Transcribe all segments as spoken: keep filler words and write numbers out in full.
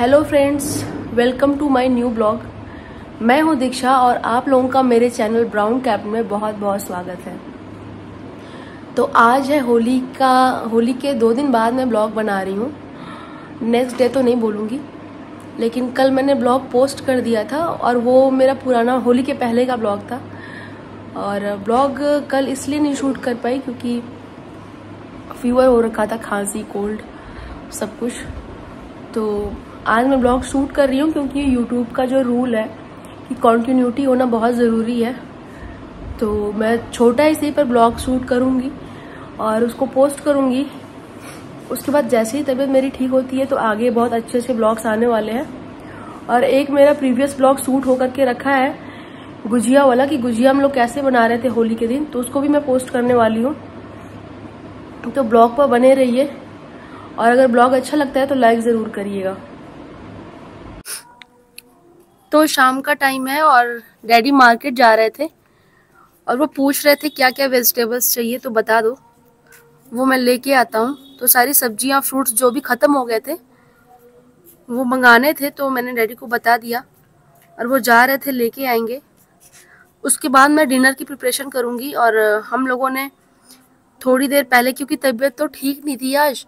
Hello friends, welcome to my new blog. मैं हूं दीक्षा और आप लोगों का मेरे चैनल ब्राउन कैप में बहुत बहुत स्वागत है। तो आज है होली का, होली के दो दिन बाद मैं ब्लॉग बना रही हूं। नेक्स्ट डे तो नहीं बोलूंगी, लेकिन कल मैंने ब्लॉग पोस्ट कर दिया था और वो मेरा पुराना होली के पहले का ब्लॉग था। और ब्लॉग कल इसलिए नहीं शूट कर पाई क्योंकि फीवर हो रखा था, खांसी, कोल्ड, सब कुछ। तो आज मैं ब्लॉग शूट कर रही हूँ क्योंकि यूट्यूब का जो रूल है कि कॉन्टीन्यूटी होना बहुत ज़रूरी है। तो मैं छोटा इसी पर ब्लॉग शूट करूँगी और उसको पोस्ट करूँगी। उसके बाद जैसे ही तबीयत मेरी ठीक होती है तो आगे बहुत अच्छे अच्छे ब्लॉग्स आने वाले हैं। और एक मेरा प्रीवियस ब्लॉग शूट होकर के रखा है गुजिया वाला, कि गुजिया हम लोग कैसे बना रहे थे होली के दिन, तो उसको भी मैं पोस्ट करने वाली हूँ। तो ब्लॉग पर बने रहिए और अगर ब्लॉग अच्छा लगता है तो लाइक ज़रूर करिएगा। तो शाम का टाइम है और डैडी मार्केट जा रहे थे और वो पूछ रहे थे क्या क्या वेजिटेबल्स चाहिए, तो बता दो, वो मैं लेके आता हूँ। तो सारी सब्जियाँ, फ्रूट्स जो भी ख़त्म हो गए थे वो मंगाने थे, तो मैंने डैडी को बता दिया और वो जा रहे थे, लेके आएंगे। उसके बाद मैं डिनर की प्रिपरेशन करूँगी। और हम लोगों ने थोड़ी देर पहले, क्योंकि तबीयत तो ठीक नहीं थी आज,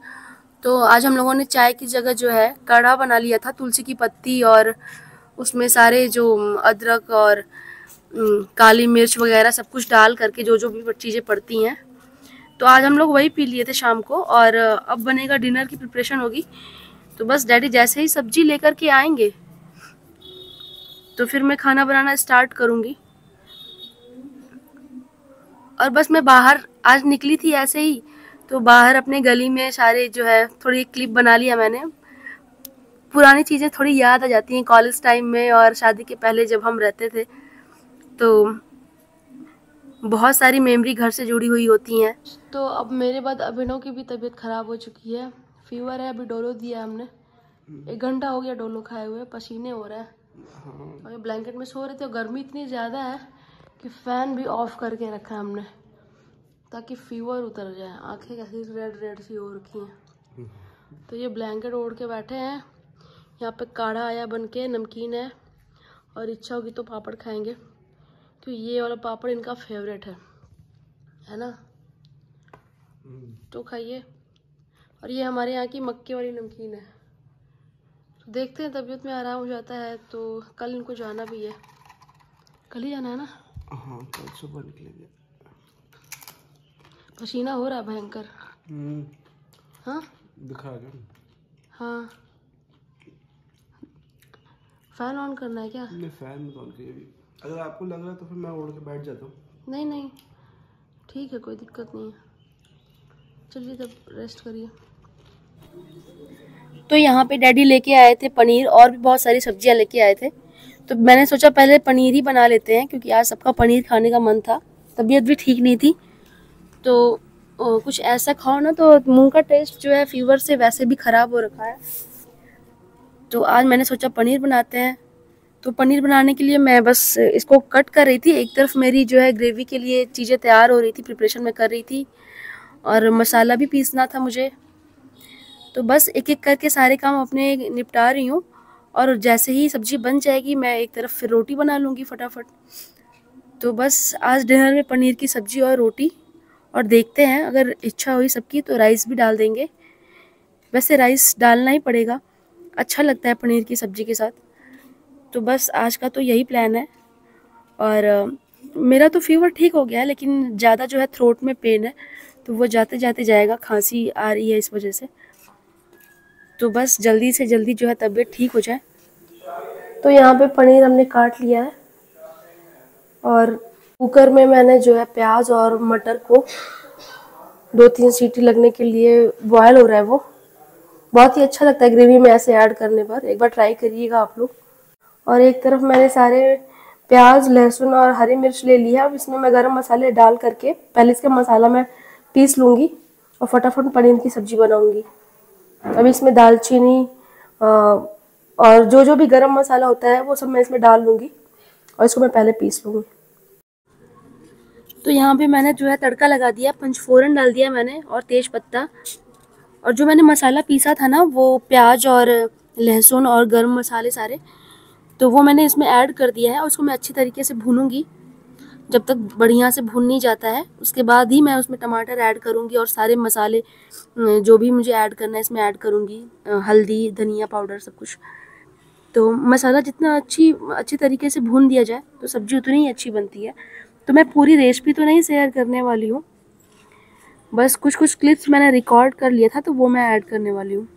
तो आज हम लोगों ने चाय की जगह जो है काढ़ा बना लिया था, तुलसी की पत्ती और उसमें सारे जो अदरक और काली मिर्च वगैरह सब कुछ डाल करके जो जो भी चीज़ें पड़ती हैं, तो आज हम लोग वही पी लिए थे शाम को। और अब बनेगा, डिनर की प्रिपरेशन होगी। तो बस डैडी जैसे ही सब्जी लेकर के आएंगे तो फिर मैं खाना बनाना स्टार्ट करूँगी। और बस मैं बाहर आज निकली थी ऐसे ही, तो बाहर अपने गली में सारे जो है थोड़ी क्लिप बना लिया मैंने। पुरानी चीज़ें थोड़ी याद आ जाती हैं कॉलेज टाइम में और शादी के पहले जब हम रहते थे, तो बहुत सारी मेमोरी घर से जुड़ी हुई होती हैं। तो अब मेरे बाद अभिनव की भी तबीयत ख़राब हो चुकी है, फीवर है। अभी डोलो दिया हमने, एक घंटा हो गया डोलो खाए हुए, पसीने हो रहा है और ब्लैंकेट में सो रहे थे। गर्मी इतनी ज़्यादा है कि फ़ैन भी ऑफ करके रखा है हमने ताकि फीवर उतर जाए। आँखें कैसी रेड रेड सी हो रखी हैं। तो ये ब्लैंकेट ओढ़ के बैठे हैं। यहाँ पे काढ़ा आया बन के, नमकीन है और इच्छा होगी तो पापड़ खाएंगे, तो ये वाला पापड़ इनका फेवरेट है, है ना? तो खाइए। और ये हमारे यहाँ की मक्के वाली नमकीन है। तो देखते हैं, तबीयत में आराम हो जाता है तो कल इनको जाना भी है। कल ही जाना है ना? हाँ, कल सुबह निकलेंगे। पसीना हो रहा है भयंकर। हाँ दिखा दो। हाँ, फैन ऑन करना है क्या? नहीं, फैन ऑन करिए अभी। अगर आपको लग रहा है तो फिर मैं ओढ़ के बैठ जाता हूँ। नहीं नहीं, ठीक है, कोई दिक्कत नहीं है। चलिए तब रेस्ट करिए। तो यहाँ पे डैडी लेके आए थे पनीर और भी बहुत सारी सब्जियाँ लेके आए थे, तो मैंने सोचा पहले पनीर ही बना लेते हैं क्योंकि आज सबका पनीर खाने का मन था। तबीयत भी ठीक नहीं थी, तो ओ, कुछ ऐसा खाओ ना, तो मुँह का टेस्ट जो है फीवर से वैसे भी ख़राब हो रखा है। तो आज मैंने सोचा पनीर बनाते हैं। तो पनीर बनाने के लिए मैं बस इसको कट कर रही थी। एक तरफ मेरी जो है ग्रेवी के लिए चीज़ें तैयार हो रही थी, प्रिपरेशन मैं कर रही थी, और मसाला भी पीसना था मुझे। तो बस एक एक करके सारे काम अपने निपटा रही हूँ और जैसे ही सब्ज़ी बन जाएगी मैं एक तरफ फिर रोटी बना लूँगी फटाफट। तो बस आज डिनर में पनीर की सब्ज़ी और रोटी, और देखते हैं अगर इच्छा हुई सबकी तो राइस भी डाल देंगे। वैसे राइस डालना ही पड़ेगा, अच्छा लगता है पनीर की सब्ज़ी के साथ। तो बस आज का तो यही प्लान है। और मेरा तो फीवर ठीक हो गया है, लेकिन ज़्यादा जो है थ्रोट में पेन है, तो वो जाते जाते जाएगा। खांसी आ रही है इस वजह से, तो बस जल्दी से जल्दी जो है तबीयत ठीक हो जाए। तो यहाँ पे पनीर हमने काट लिया है और कुकर में मैंने जो है प्याज और मटर को दो तीन सीटी लगने के लिए, बॉयल हो रहा है वो, बहुत ही अच्छा लगता है ग्रेवी में ऐसे ऐड करने पर। एक बार ट्राई करिएगा आप लोग। और एक तरफ मैंने सारे प्याज, लहसुन और हरी मिर्च ले लिया। अब इसमें मैं गरम मसाले डाल करके पहले इसका मसाला मैं पीस लूँगी और फटाफट पनीर की सब्ज़ी बनाऊँगी। अब इसमें दालचीनी और जो जो भी गरम मसाला होता है वो सब मैं इसमें डाल लूँगी और इसको मैं पहले पीस लूँगी। तो यहाँ पर मैंने जो है तड़का लगा दिया, पंचफोरन डाल दिया मैंने और तेज़पत्ता। और जो मैंने मसाला पीसा था ना, वो प्याज और लहसुन और गर्म मसाले सारे, तो वो मैंने इसमें ऐड कर दिया है। और उसको मैं अच्छी तरीके से भूनूंगी, जब तक बढ़िया से भून नहीं जाता है उसके बाद ही मैं उसमें टमाटर ऐड करूंगी और सारे मसाले जो भी मुझे ऐड करना है इसमें ऐड करूंगी, हल्दी, धनिया पाउडर, सब कुछ। तो मसाला जितना अच्छी अच्छी तरीके से भून दिया जाए तो सब्ज़ी उतनी ही अच्छी बनती है। तो मैं पूरी रेसिपी तो नहीं शेयर करने वाली हूँ, बस कुछ कुछ क्लिप्स मैंने रिकॉर्ड कर लिया था तो वो मैं ऐड करने वाली हूँ।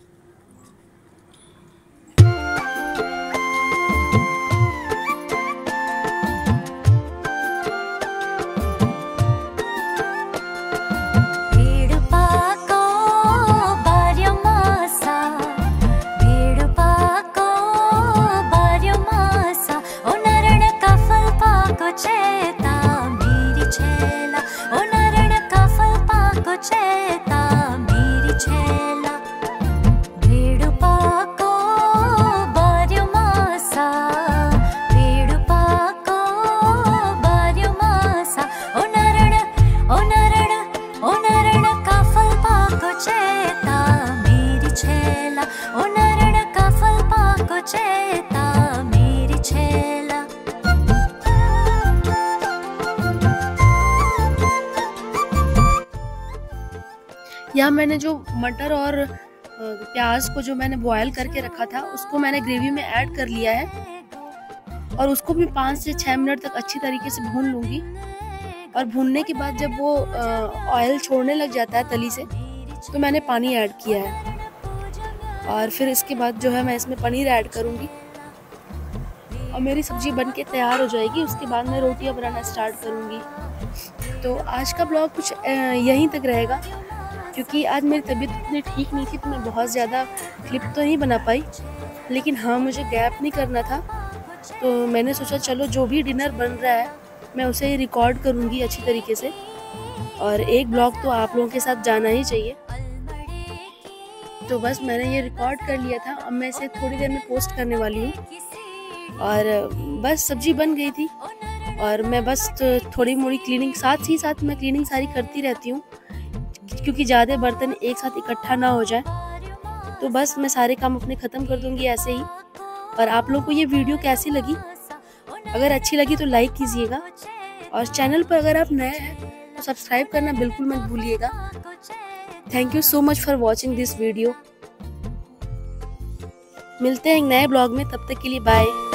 या मैंने जो मटर और प्याज को जो मैंने बॉयल करके रखा था उसको मैंने ग्रेवी में ऐड कर लिया है और उसको भी पाँच से छः मिनट तक अच्छी तरीके से भून लूँगी। और भूनने के बाद जब वो ऑयल छोड़ने लग जाता है तली से तो मैंने पानी ऐड किया है और फिर इसके बाद जो है मैं इसमें पनीर ऐड करूँगी और मेरी सब्ज़ी बनके तैयार हो जाएगी। उसके बाद मैं रोटियाँ बनाना स्टार्ट करूँगी। तो आज का ब्लॉग कुछ यहीं तक रहेगा, क्योंकि आज मेरी तबीयत इतनी ठीक नहीं थी तो मैं बहुत ज़्यादा क्लिप तो नहीं बना पाई, लेकिन हाँ मुझे गैप नहीं करना था तो मैंने सोचा चलो जो भी डिनर बन रहा है मैं उसे ही रिकॉर्ड करूँगी अच्छी तरीके से। और एक ब्लॉग तो आप लोगों के साथ जाना ही चाहिए। तो बस मैंने ये रिकॉर्ड कर लिया था, अब मैं इसे थोड़ी देर में पोस्ट करने वाली हूँ। और बस सब्ज़ी बन गई थी और मैं बस थोड़ी मोड़ी क्लीनिंग साथ ही साथ मैं क्लीनिंग सारी करती रहती हूँ, क्योंकि ज़्यादा बर्तन एक साथ इकट्ठा ना हो जाए। तो बस मैं सारे काम अपने ख़त्म कर दूंगी ऐसे ही। और आप लोगों को ये वीडियो कैसी लगी? अगर अच्छी लगी तो लाइक कीजिएगा और चैनल पर अगर आप नए हैं तो सब्सक्राइब करना बिल्कुल मत भूलिएगा। Thank you so much for watching this video. मिलते हैं एक नए ब्लॉग में, तब तक के लिए बाय।